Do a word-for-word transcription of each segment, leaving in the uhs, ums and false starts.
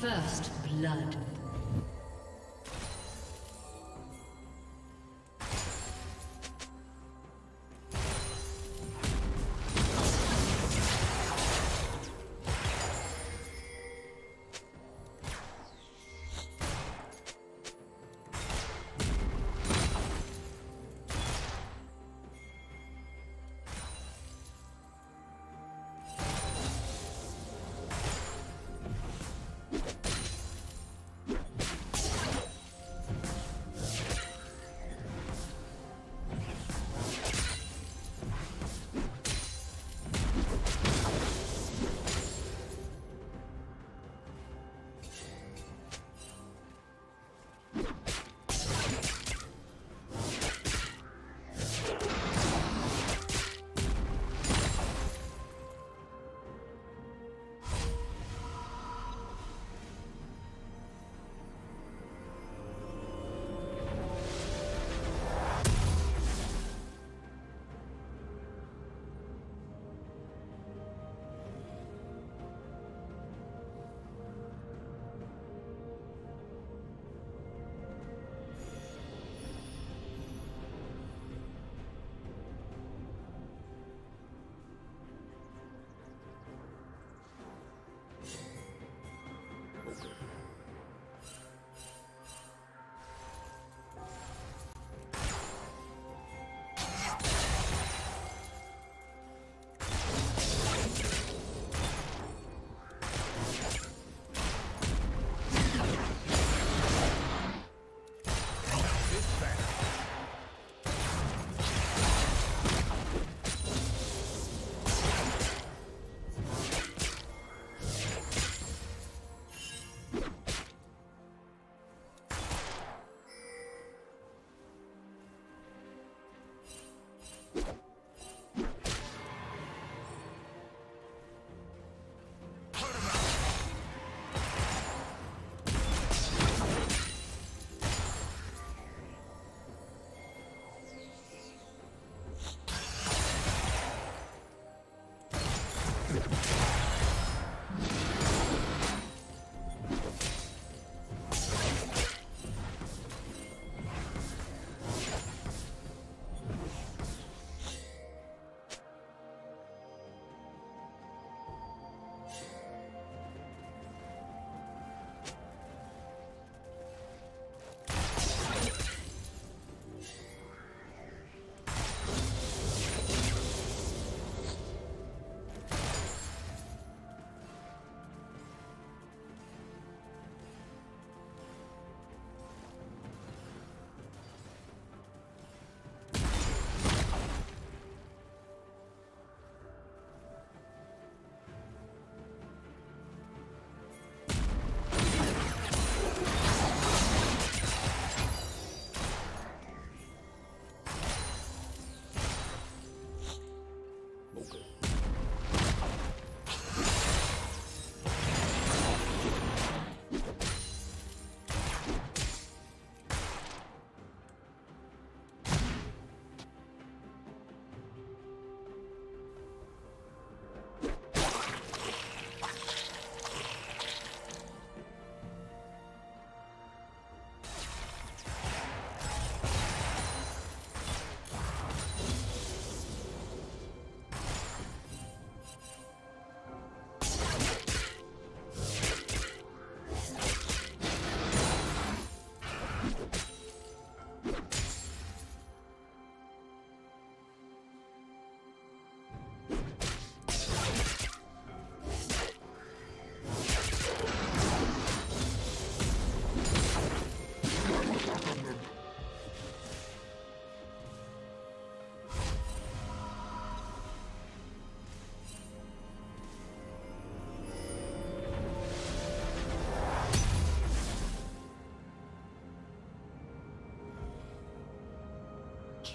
First blood.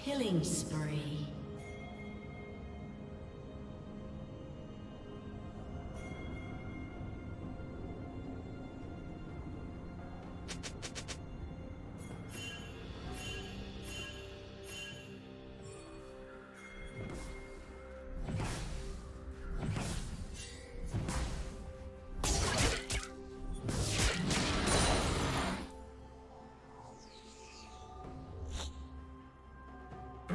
Killing spree.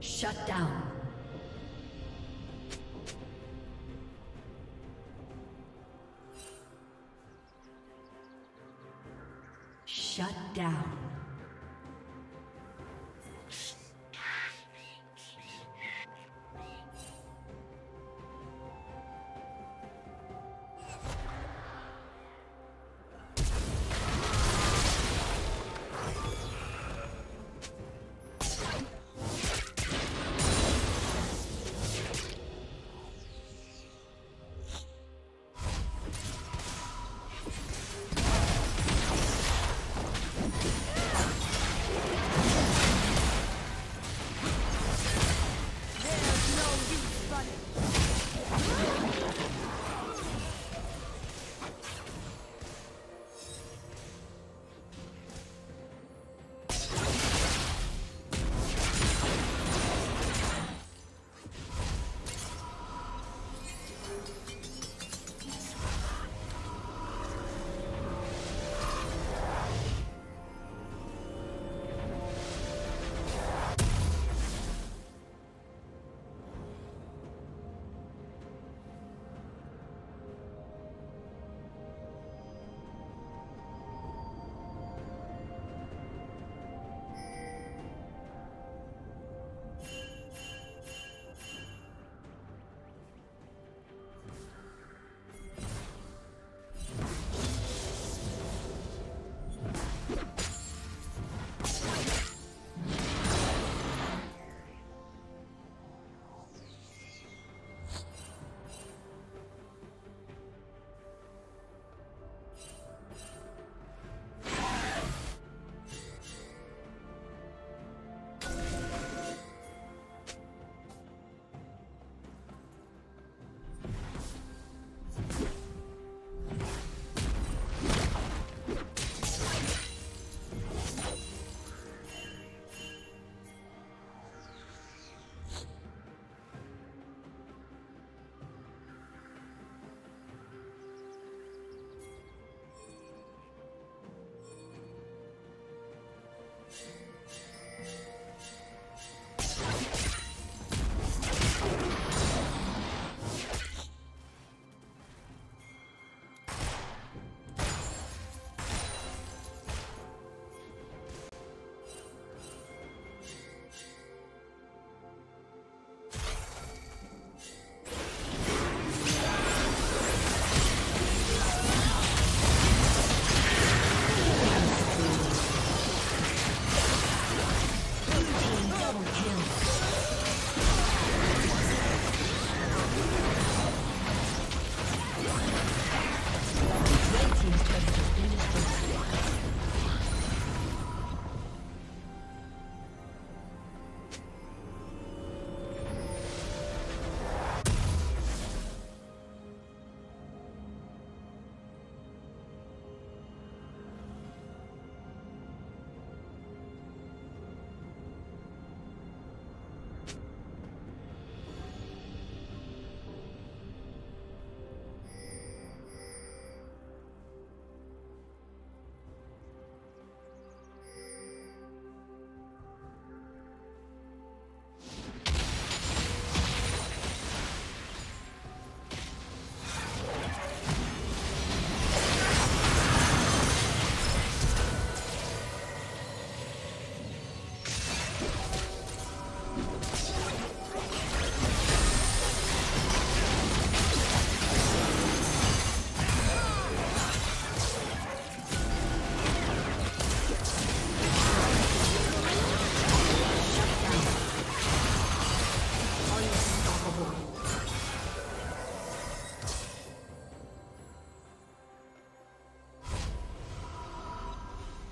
Shut down. Shut down. Yeah.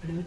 Blue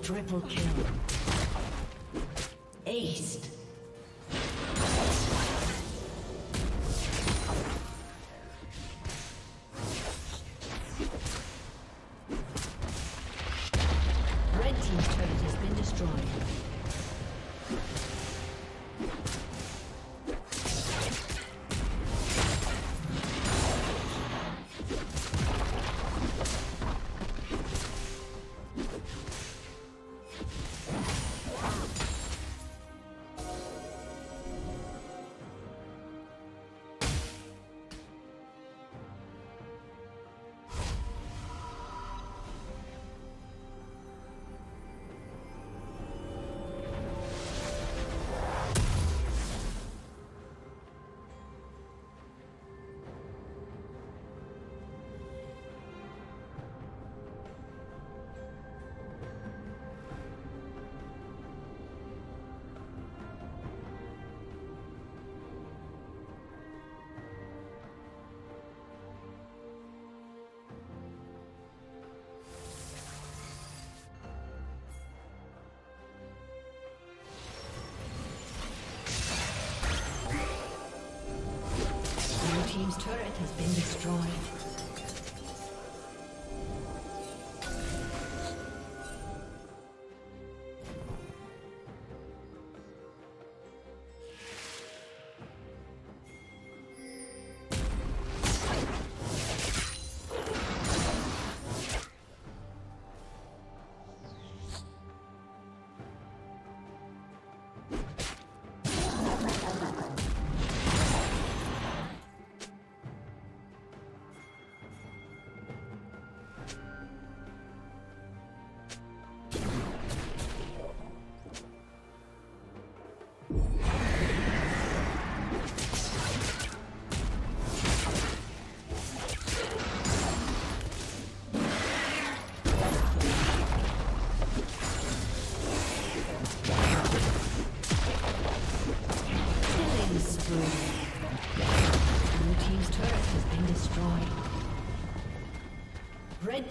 Triple kill. Aced. Red team's turret has been destroyed. Team's turret has been destroyed. Red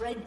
Red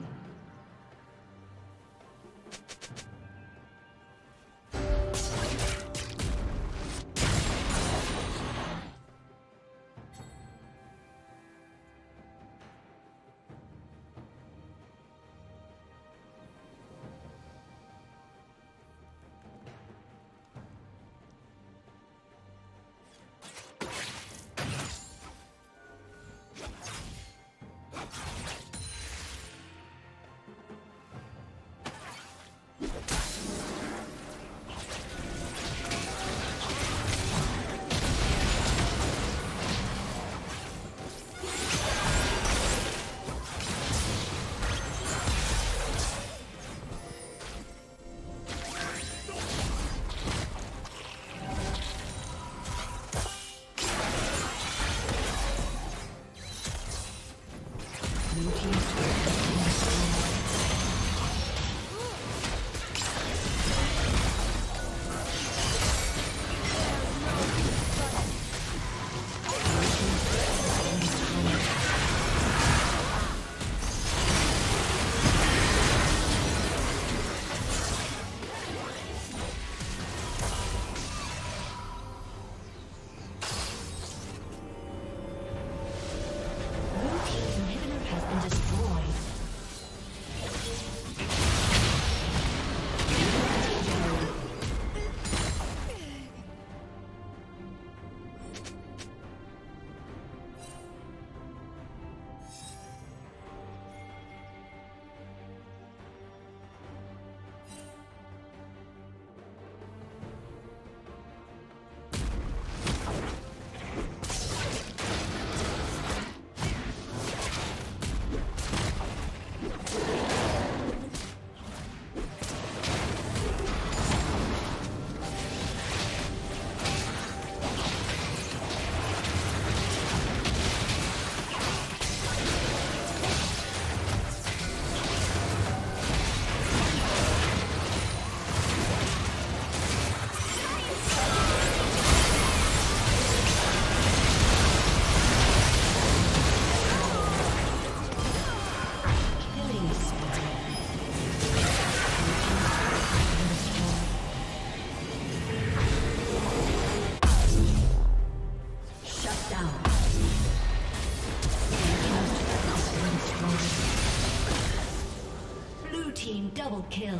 Double kill.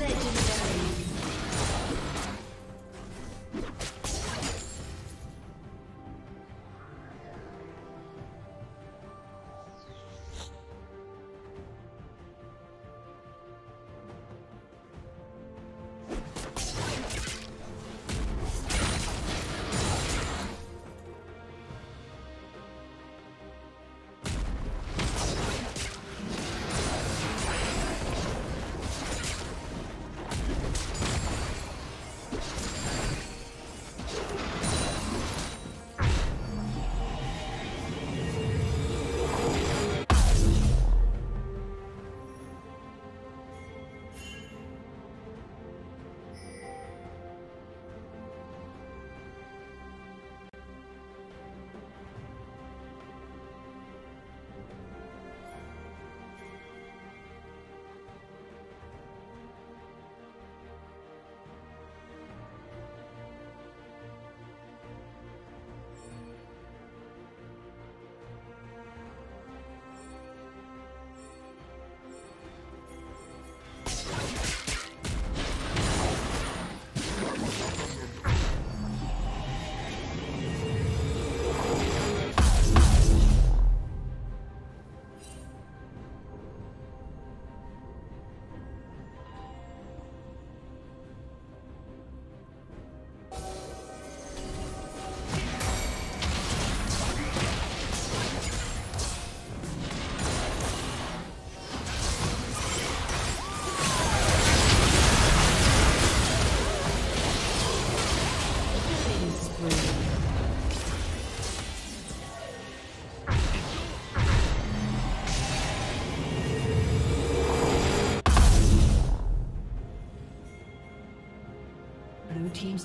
Legendary. Blue team's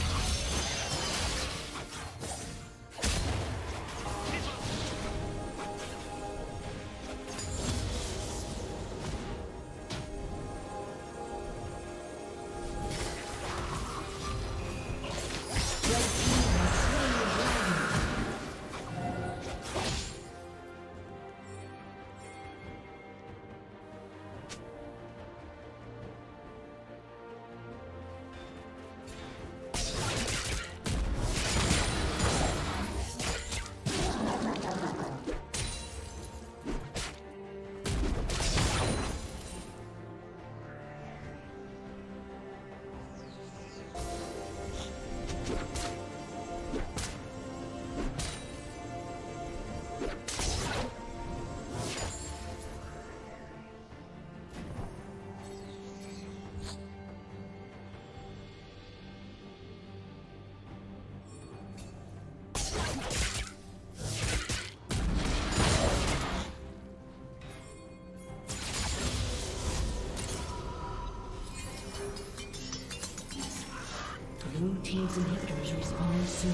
Blue team's inhibitors respond soon.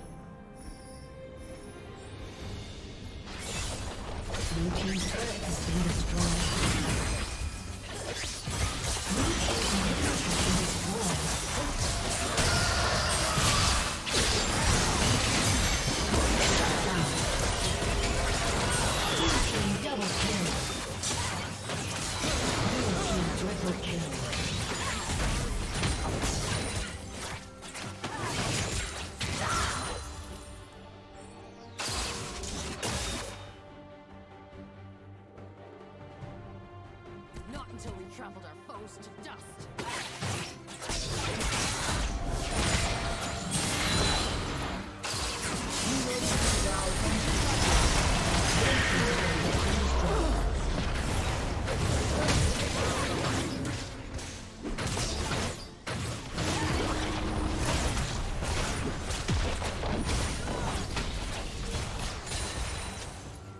Blue team's turret has been destroyed. Blue team's turret has been destroyed. Blue team double kill. Blue team triple kill.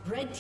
Red